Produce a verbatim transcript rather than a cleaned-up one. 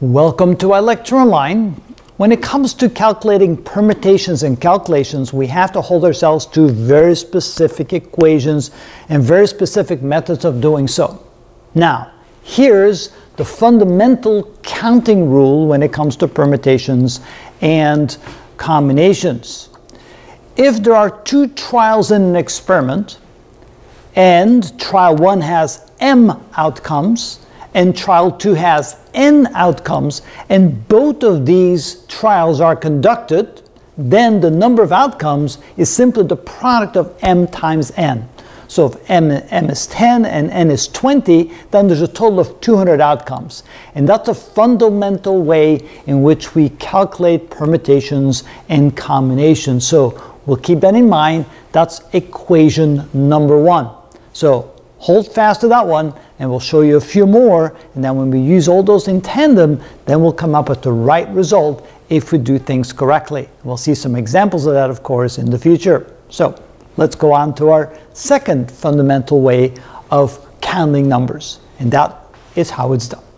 Welcome to our lecture online. When it comes to calculating permutations and calculations, we have to hold ourselves to very specific equations and very specific methods of doing so. Now, here's the fundamental counting rule when it comes to permutations and combinations. If there are two trials in an experiment, and trial one has m outcomes, and trial two has n outcomes, and both of these trials are conducted, then the number of outcomes is simply the product of m times n. So if m, m is ten and n is twenty, then there's a total of two hundred outcomes. And that's a fundamental way in which we calculate permutations and combinations. So we'll keep that in mind. That's equation number one. So hold fast to that one, and we'll show you a few more, and then when we use all those in tandem, then we'll come up with the right result if we do things correctly. We'll see some examples of that, of course, in the future. So let's go on to our second fundamental way of counting numbers, and that is how it's done.